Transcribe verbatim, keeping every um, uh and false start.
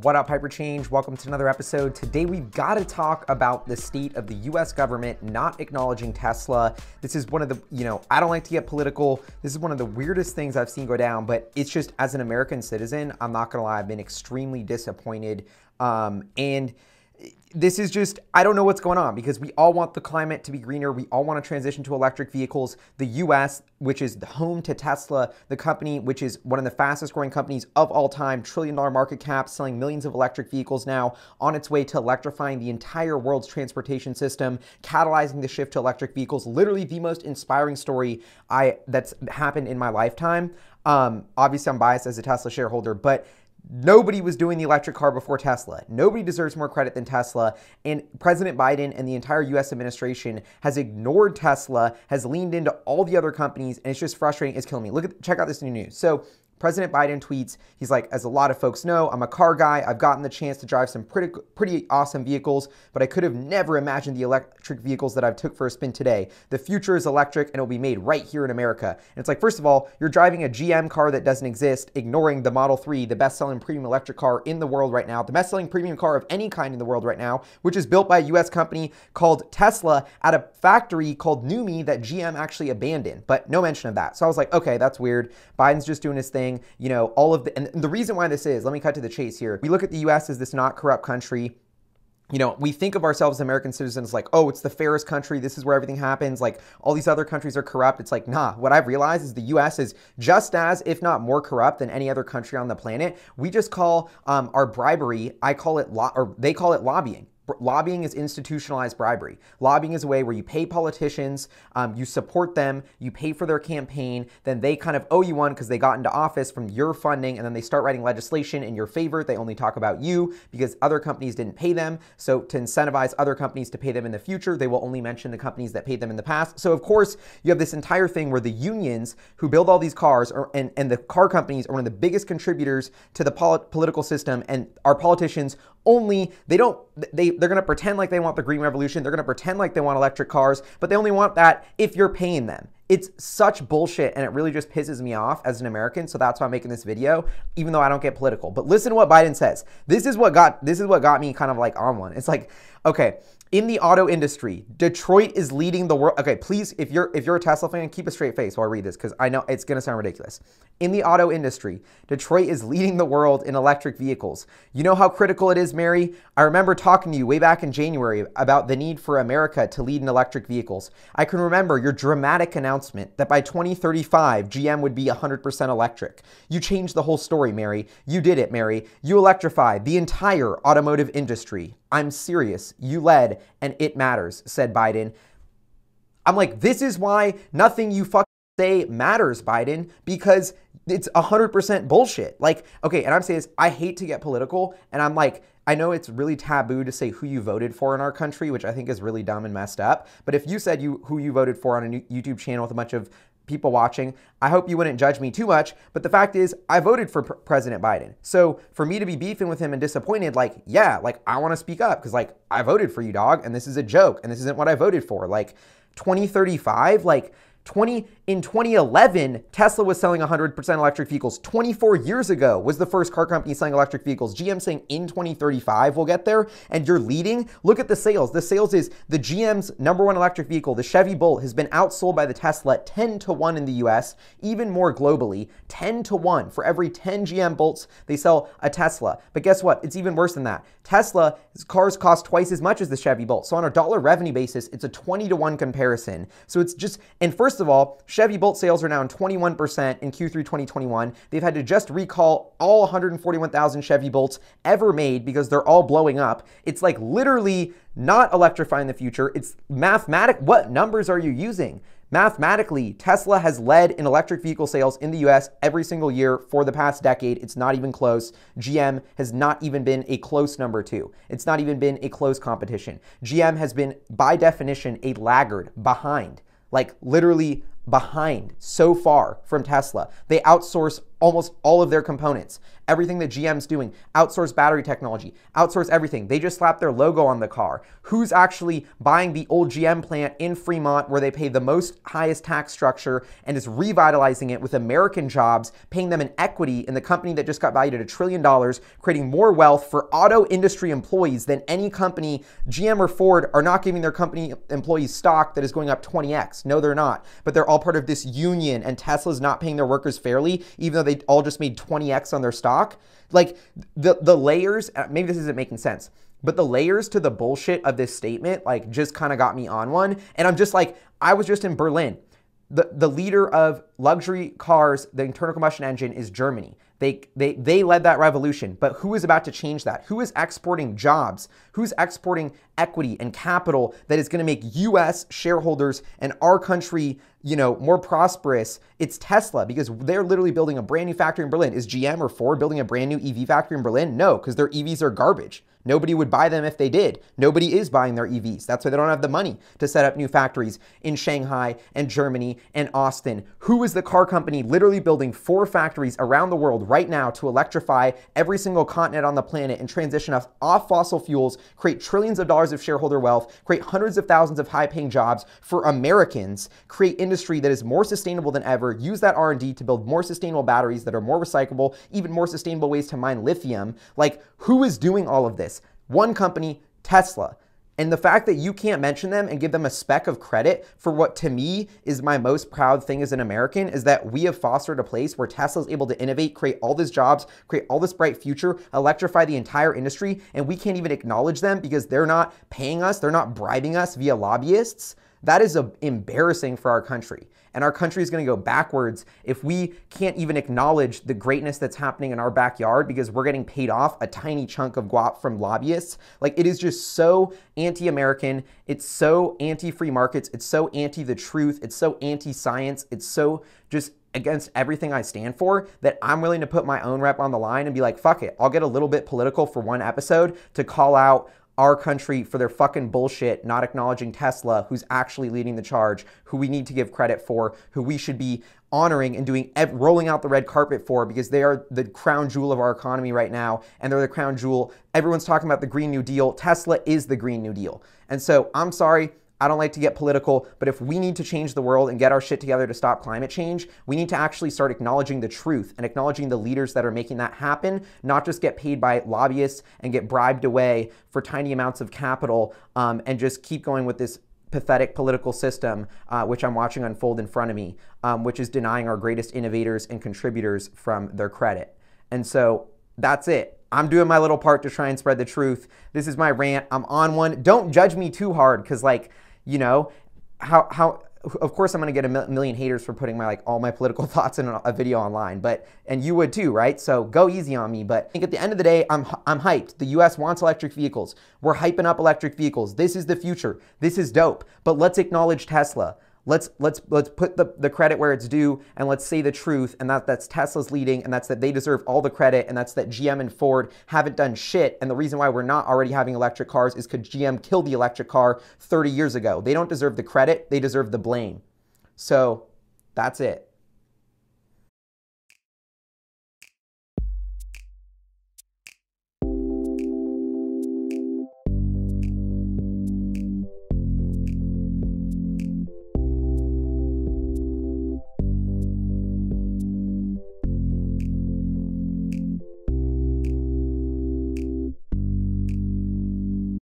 What up, HyperChange? Welcome to another episode. Today we've got to talk about the state of the U S government not acknowledging Tesla. This is one of the, you know, I don't like to get political. This is one of the weirdest things I've seen go down, but it's just, as an American citizen, I'm not gonna lie, I've been extremely disappointed. Um, and this is just, I don't know what's going on, because we all want the climate to be greener. We all want to transition to electric vehicles. The U S, which is the home to Tesla, the company, which is one of the fastest growing companies of all time, trillion dollar market cap, selling millions of electric vehicles now, on its way to electrifying the entire world's transportation system, catalyzing the shift to electric vehicles. Literally the most inspiring story I that's happened in my lifetime. Um, obviously, I'm biased as a Tesla shareholder, but nobody was doing the electric car before Tesla. Nobody deserves more credit than Tesla. And President Biden and the entire U S administration has ignored Tesla, has leaned into all the other companies, and it's just frustrating. It's killing me. Look at, check out this new news. So President Biden tweets, he's like, as a lot of folks know, I'm a car guy. I've gotten the chance to drive some pretty, pretty awesome vehicles, but I could have never imagined the electric vehicles that I've took for a spin today. The future is electric and it'll be made right here in America. And it's like, first of all, you're driving a G M car that doesn't exist, ignoring the Model three, the best-selling premium electric car in the world right now, the best-selling premium car of any kind in the world right now, which is built by a U S company called Tesla at a factory called Numi that G M actually abandoned, but no mention of that. So I was like, okay, that's weird. Biden's just doing his thing. You know, all of the, and the reason why this is, let me cut to the chase here. We look at the U S as this not corrupt country. You know, we think of ourselves as American citizens like, oh, it's the fairest country. This is where everything happens. Like, all these other countries are corrupt. It's like, nah, what I've realized is the U S is just as, if not more corrupt than any other country on the planet. We just call um, our bribery, I call it, lo- or they call it lobbying. Lobbying is institutionalized bribery. Lobbying is a way where you pay politicians, um, you support them, you pay for their campaign, then they kind of owe you one because they got into office from your funding, and then they start writing legislation in your favor. They only talk about you because other companies didn't pay them. So to incentivize other companies to pay them in the future, they will only mention the companies that paid them in the past. So of course, you have this entire thing where the unions who build all these cars are, and, and the car companies are one of the biggest contributors to the polit- political system, and our politicians only, they don't, they, they're going to pretend like they want the green revolution. They're going to pretend like they want electric cars, but they only want that if you're paying them. It's such bullshit, and it really just pisses me off as an American. So that's why I'm making this video, even though I don't get political. But listen to what Biden says. This is what got, this is what got me kind of like on one. It's like, okay, in the auto industry, Detroit is leading the world. Okay, please, if you're if you're a Tesla fan, keep a straight face while I read this, because I know it's going to sound ridiculous. In the auto industry, Detroit is leading the world in electric vehicles. You know how critical it is, Mary? I remember talking to you way back in January about the need for America to lead in electric vehicles. I can remember your dramatic announcement that by twenty thirty-five, G M would be one hundred percent electric. You changed the whole story, Mary. You did it, Mary. You electrified the entire automotive industry. I'm serious. You led, and it matters, said Biden. I'm like, this is why nothing you fucking say matters, Biden, because it's one hundred percent bullshit. Like, okay, and I'm saying this, I hate to get political, and I'm like, I know it's really taboo to say who you voted for in our country, which I think is really dumb and messed up, but if you said you who you voted for on a YouTube channel with a bunch of people watching, I hope you wouldn't judge me too much, but the fact is I voted for P- President Biden. So for me to be beefing with him and disappointed, like, yeah, like I want to speak up because like I voted for you, dog, and this is a joke and this isn't what I voted for. Like twenty thirty-five, like twenty in twenty eleven, Tesla was selling one hundred percent electric vehicles. twenty-four years ago was the first car company selling electric vehicles. G M saying in twenty thirty-five we'll get there, and you're leading. Look at the sales. The sales is the G M's number one electric vehicle, the Chevy Bolt, has been outsold by the Tesla ten to one in the U S, even more globally, ten to one. For every ten G M Bolts, they sell a Tesla. But guess what? It's even worse than that. Tesla's cars cost twice as much as the Chevy Bolt. So on a dollar revenue basis, it's a twenty to one comparison. So it's just, and first First of all, Chevy Bolt sales are down twenty-one percent in Q three twenty twenty-one. They've had to just recall all one hundred forty-one thousand Chevy Bolts ever made because they're all blowing up. It's like literally not electrifying the future. It's mathematic. What numbers are you using? Mathematically, Tesla has led in electric vehicle sales in the U S every single year for the past decade. It's not even close. G M has not even been a close number two. It's not even been a close competition. G M has been, by definition, a laggard behind. Like literally behind so far from Tesla. They outsource almost all of their components. Everything that G M's doing, outsource battery technology, outsource everything. They just slapped their logo on the car. Who's actually buying the old G M plant in Fremont where they pay the most highest tax structure and is revitalizing it with American jobs, paying them an equity in the company that just got valued at a trillion dollars, creating more wealth for auto industry employees than any company. G M or Ford are not giving their company employees stock that is going up twenty X. No, they're not. But they're all part of this union, and Tesla's not paying their workers fairly, even though they all just made twenty X on their stock. Like the, the layers, maybe this isn't making sense, but the layers to the bullshit of this statement, like, just kind of got me on one. And I'm just like, I was just in Berlin. The, the leader of luxury cars, the internal combustion engine, is Germany. They, they, they led that revolution, but who is about to change that? Who is exporting jobs? Who's exporting equity and capital that is going to make U S shareholders and our country, you know, more prosperous? It's Tesla, because they're literally building a brand new factory in Berlin. Is G M or Ford building a brand new E V factory in Berlin? No, because their E Vs are garbage. Nobody would buy them if they did. Nobody is buying their E Vs. That's why they don't have the money to set up new factories in Shanghai and Germany and Austin. Who is the car company literally building four factories around the world right now to electrify every single continent on the planet and transition us off fossil fuels, create trillions of dollars of shareholder wealth, create hundreds of thousands of high-paying jobs for Americans, create industry that is more sustainable than ever, use that R and D to build more sustainable batteries that are more recyclable, even more sustainable ways to mine lithium? Like, who is doing all of this? One company, Tesla. And the fact that you can't mention them and give them a speck of credit for what to me is my most proud thing as an American is that we have fostered a place where Tesla is able to innovate, create all these jobs, create all this bright future, electrify the entire industry, and we can't even acknowledge them because they're not paying us, they're not bribing us via lobbyists. That is a, embarrassing for our country. And our country is going to go backwards if we can't even acknowledge the greatness that's happening in our backyard because we're getting paid off a tiny chunk of guap from lobbyists. Like, it is just so anti-American. It's so anti-free markets. It's so anti-the truth. It's so anti-science. It's so just against everything I stand for that I'm willing to put my own rep on the line and be like, fuck it. I'll get a little bit political for one episode to call out our country for their fucking bullshit, not acknowledging Tesla, who's actually leading the charge, who we need to give credit for, who we should be honoring and doing, rolling out the red carpet for, because they are the crown jewel of our economy right now, and they're the crown jewel. Everyone's talking about the Green New Deal. Tesla is the Green New Deal. And so I'm sorry, I don't like to get political, but if we need to change the world and get our shit together to stop climate change, we need to actually start acknowledging the truth and acknowledging the leaders that are making that happen, not just get paid by lobbyists and get bribed away for tiny amounts of capital um, and just keep going with this pathetic political system, uh, which I'm watching unfold in front of me, um, which is denying our greatest innovators and contributors from their credit. And so that's it. I'm doing my little part to try and spread the truth. This is my rant. I'm on one. Don't judge me too hard because, like, you know, how, how, of course I'm going to get a million haters for putting my, like, all my political thoughts in a video online, but, and you would too, right? So go easy on me. But I think at the end of the day, I'm, I'm hyped. The U S wants electric vehicles. We're hyping up electric vehicles. This is the future. This is dope, but let's acknowledge Tesla. Let's, let's, let's put the, the credit where it's due, and let's say the truth, and that, that's Tesla's leading, and that's that they deserve all the credit, and that's that G M and Ford haven't done shit, and the reason why we're not already having electric cars is because G M killed the electric car thirty years ago. They don't deserve the credit. They deserve the blame. So that's it.